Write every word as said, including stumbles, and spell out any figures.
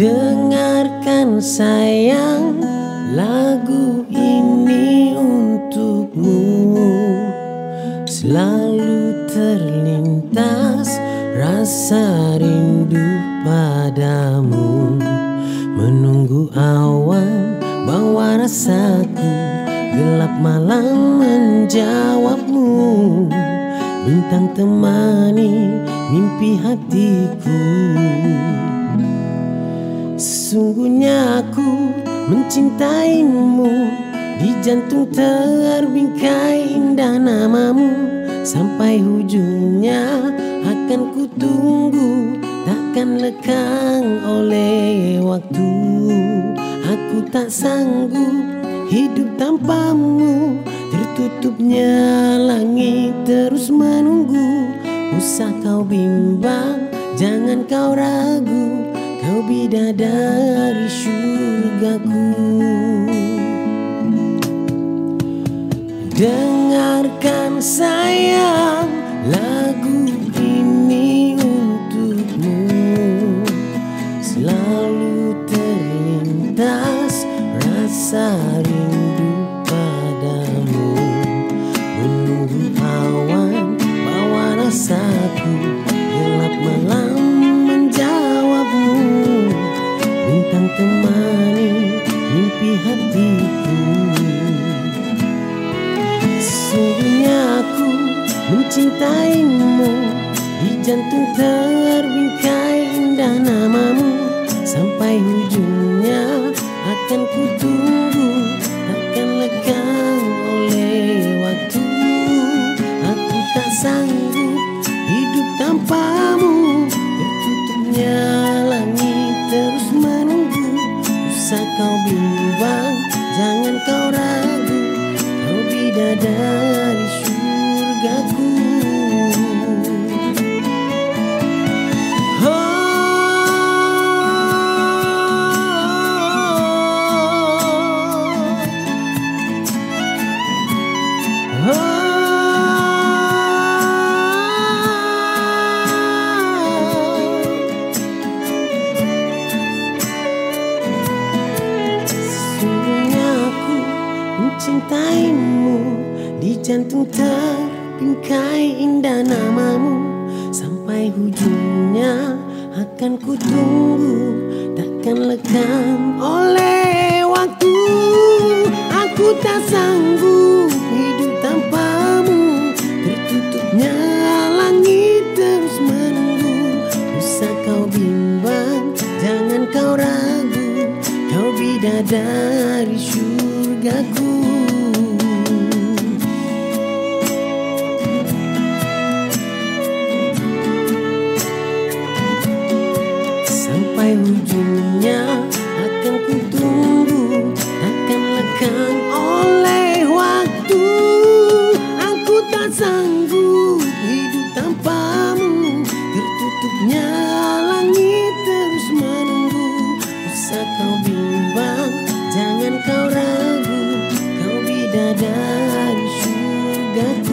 Dengarkan sayang, lagu ini untukmu. Selalu terlintas rasa rindu padamu. Menunggu awan bawa rasaku, gelap malam menjawabmu. Bintang temani mimpi hatiku. Sesungguhnya aku mencintaimu. Di jantung terbingkai indah namamu. Sampai hujungnya akan ku tunggu. Takkan lekang oleh waktu. Aku tak sanggup hidup tanpamu. Tertutupnya langit terus menunggu. Usah kau bimbang, jangan kau ragu. Kau bidadari syurgaku. Dengarkan sayang, lagu ini untukmu. Selalu terlintas rasa rindu padamu. Menunggu awan bawa rasaku. Gelap malam temani mimpi hatiku. Sesungguhnya aku mencintaimu. Di jantung terbingkai indah namamu. Sampai hujungnya akan ku tunggu. Takkan lekang oleh waktu. Aku tak sanggup hidup tanpamu. Tertutupnya langit terus menunggu. Usah kau bimbang, jangan kau ragu. Kau bidadari syurgaku. Cintaimu. Di jantung terbingkai indah namamu. Sampai hujungnya akan ku tunggu. Takkan lekang oleh waktu. Aku tak sanggup hidup tanpamu. Tertutupnya langit terus menunggu. Usah kau bimbang, jangan kau ragu. Kau bidadari syurgaku. Sampai hujungnya akan ku tunggu. Takkan lekang oleh waktu. Aku tak sanggup hidup tanpamu. Tertutupnya langit terus menunggu. Usah kau bimbang, jangan kau ragu. Kau bidadari syurgaku.